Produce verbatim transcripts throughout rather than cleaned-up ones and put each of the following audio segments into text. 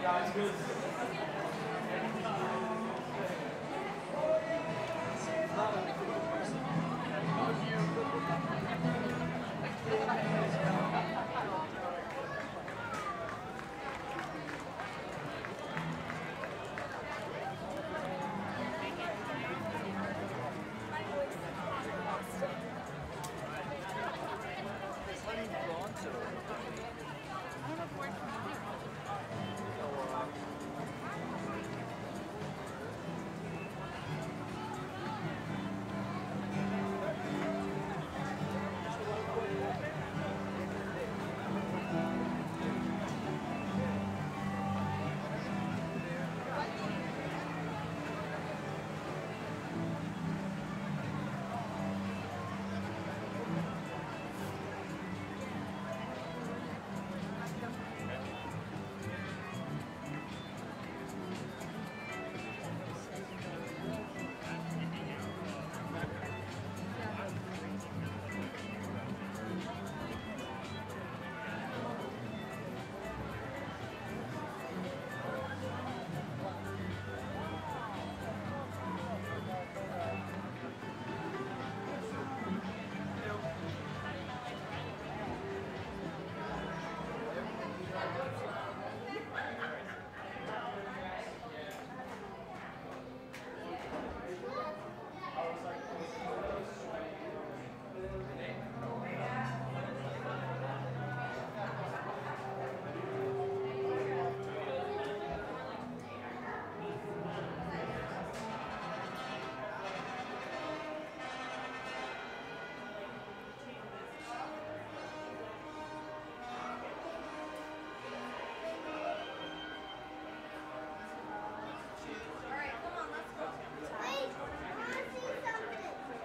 That's good.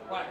What?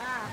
Ah.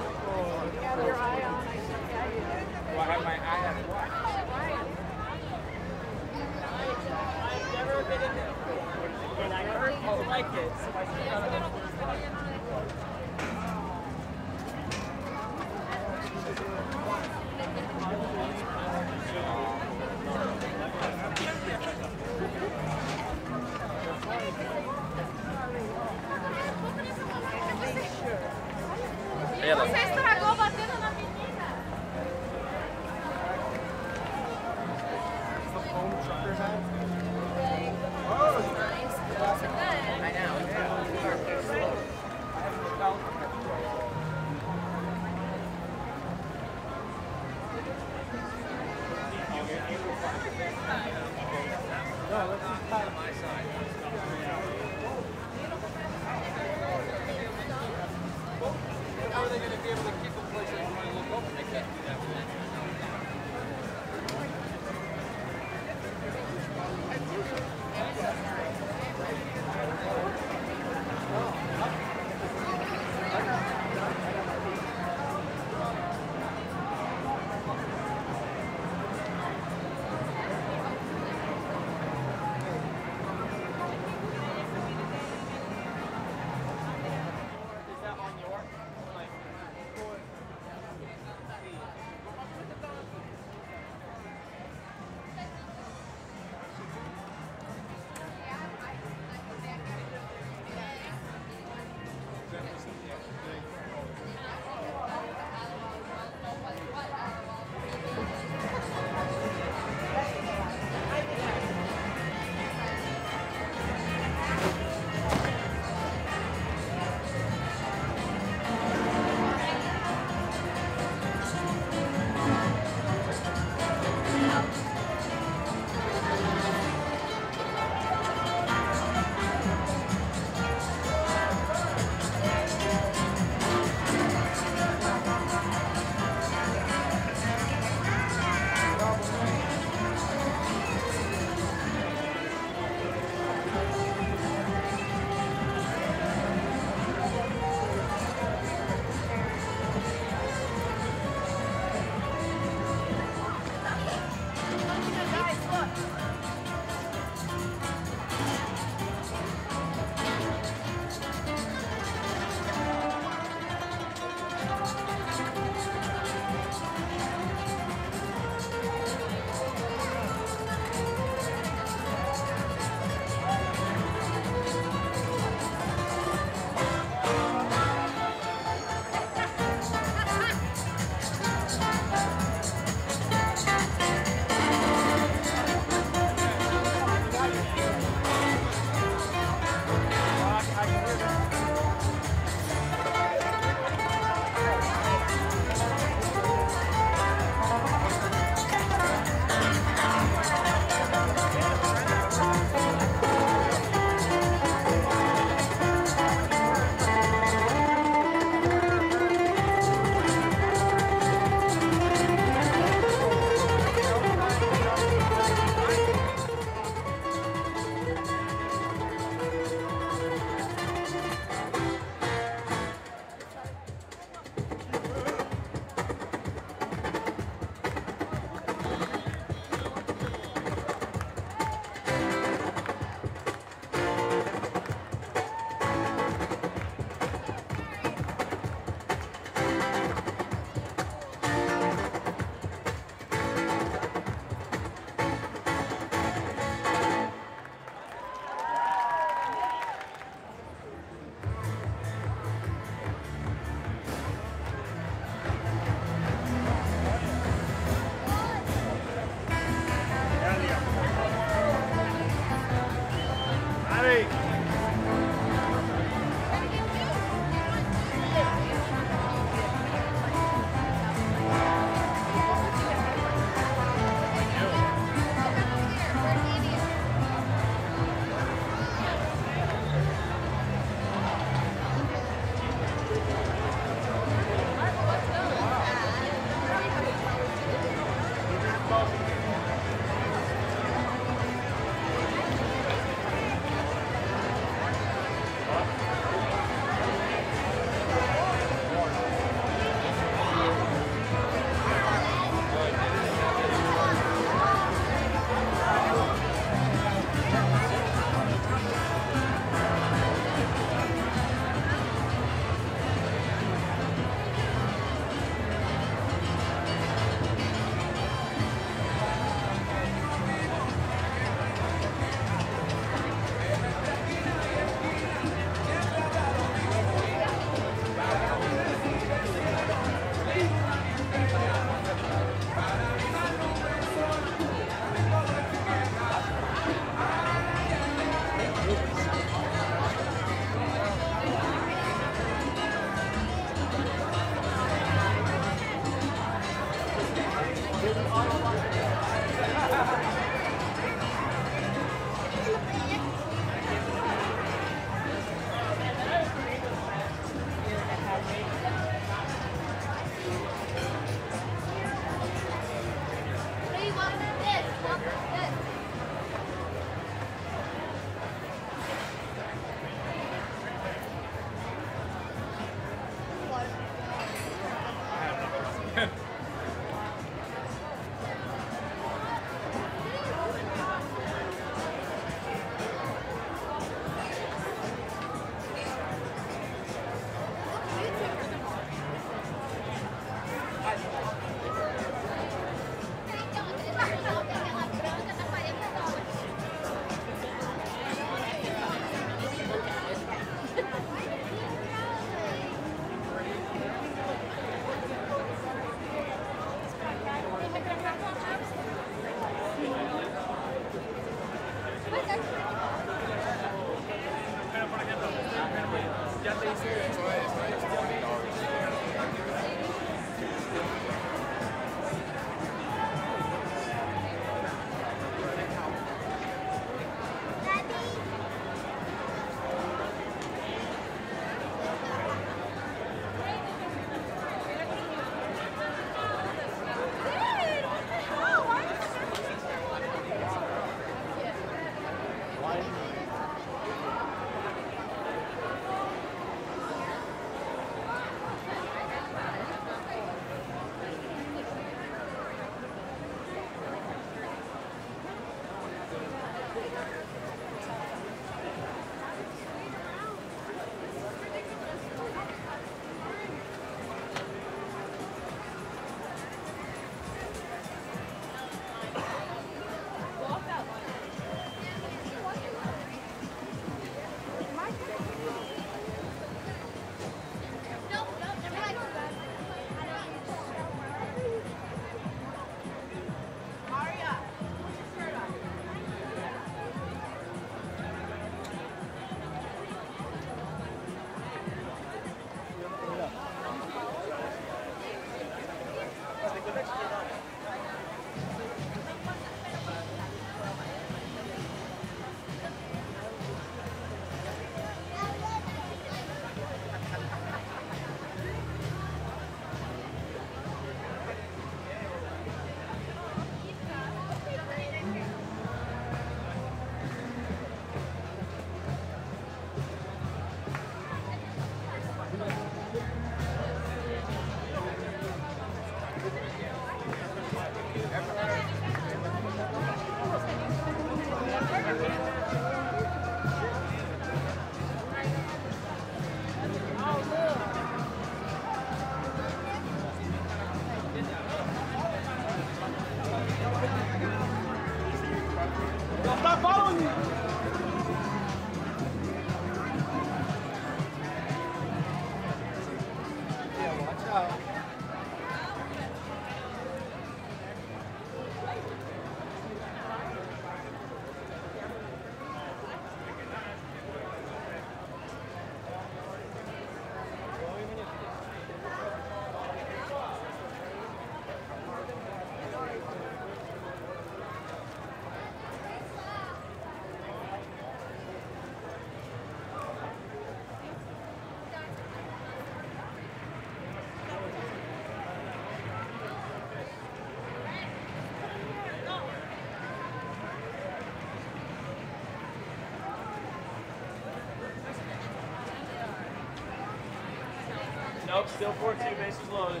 Nope, still fourteen, bases loaded.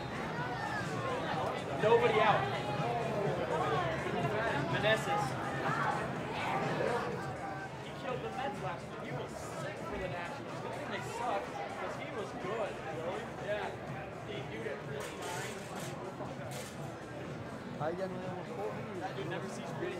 Nobody out. Meneses. He killed the Mets last week. He was sick for the Nationals. Good thing they suck, because he was good. Really? Yeah. He knew it really fine. That dude never sees really.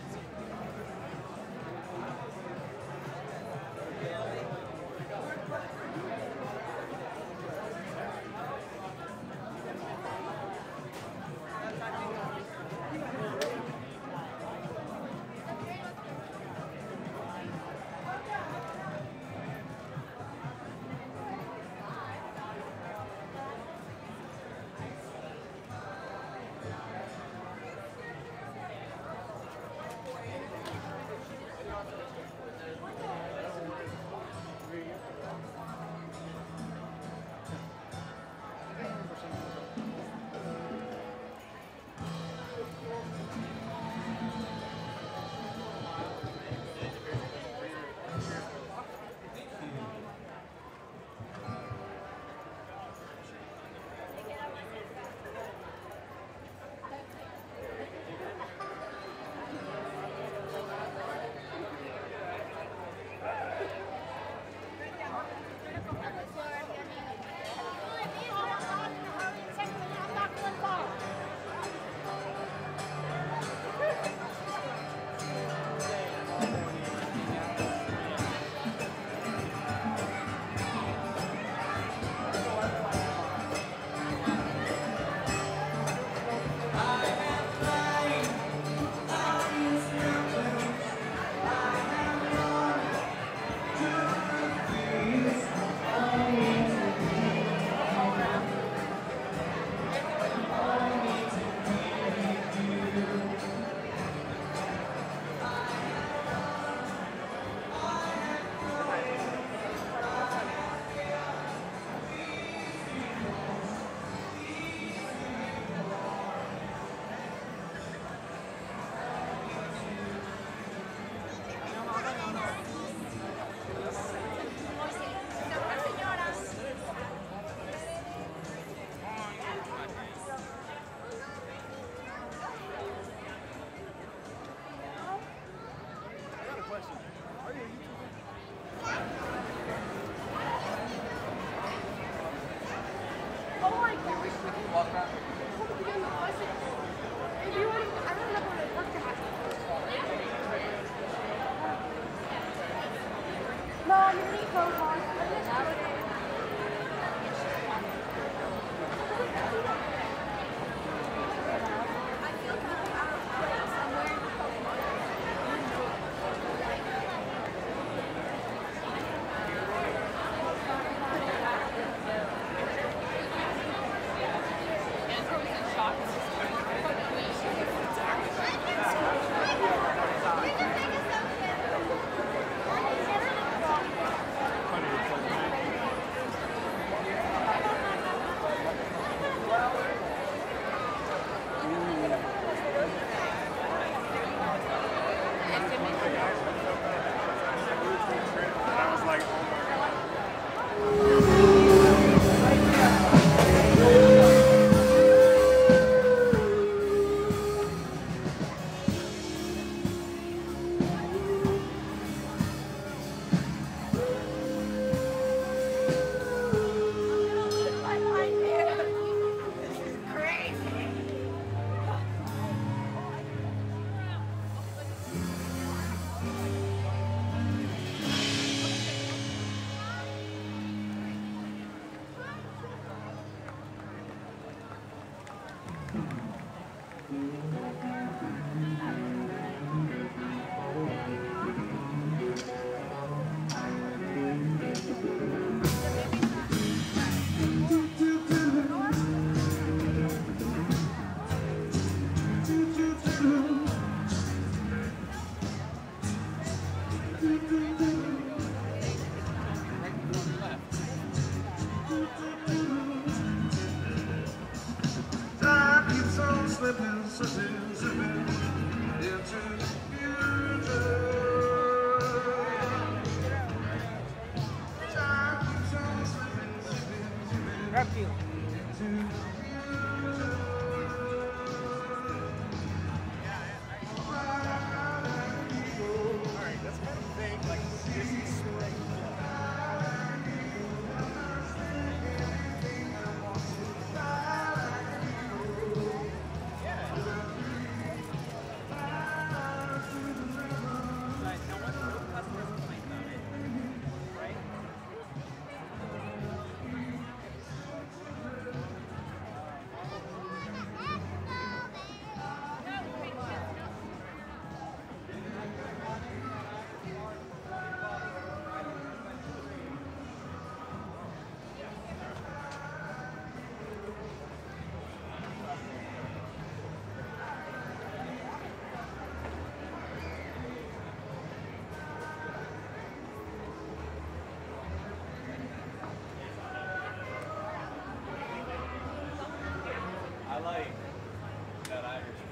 That Irish.